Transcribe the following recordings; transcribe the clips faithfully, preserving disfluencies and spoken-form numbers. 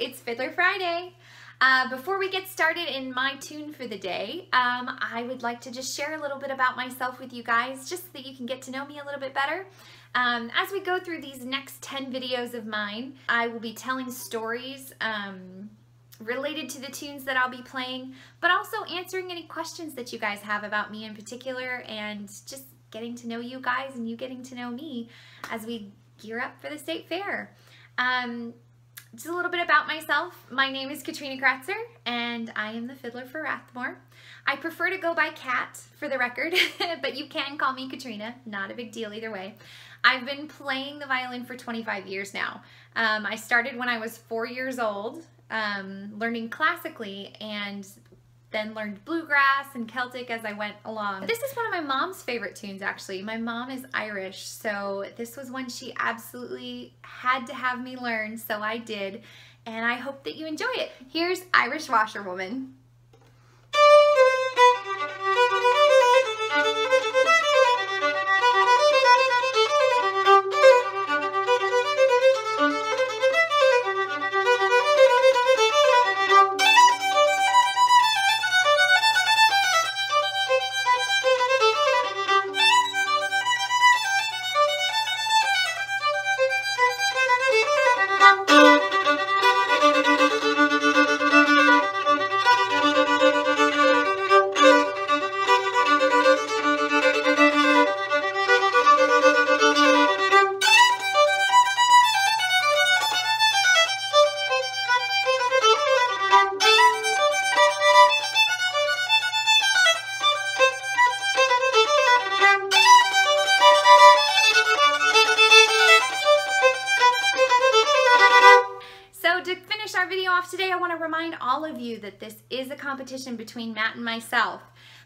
it's Fiddler Friday. Uh, before we get started in my tune for the day, um, I would like to just share a little bit about myself with you guys, just so that you can get to know me a little bit better. Um, as we go through these next ten videos of mine, I will be telling stories um, related to the tunes that I'll be playing, but also answering any questions that you guys have about me in particular, and just getting to know you guys and you getting to know me as we gear up for the state fair. Um, just a little bit about myself. My name is Katrina Kratzer, and I am the fiddler for Rathmore. I prefer to go by Kat for the record, but you can call me Katrina, not a big deal either way. I've been playing the violin for twenty-five years now. Um, I started when I was four years old, um, learning classically, and then learned bluegrass and Celtic as I went along. This is one of my mom's favorite tunes, actually. My mom is Irish, so this was one she absolutely had to have me learn, so I did, and I hope that you enjoy it. Here's Irish Washerwoman. Today I want to remind all of you that this is a competition between Matt and myself.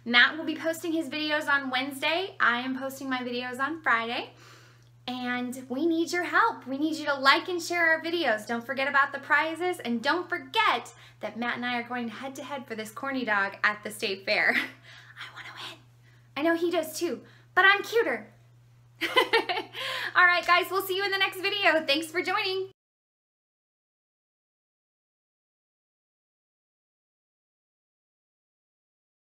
Matt will be posting his videos on Wednesday. I am posting my videos on Friday, and we need your help. We need you to like and share our videos. Don't forget about the prizes, and don't forget that Matt and I are going head to head for this corny dog at the state fair. I want to win. I know he does too, but I'm cuter. All right guys, we'll see you in the next video. Thanks for joining.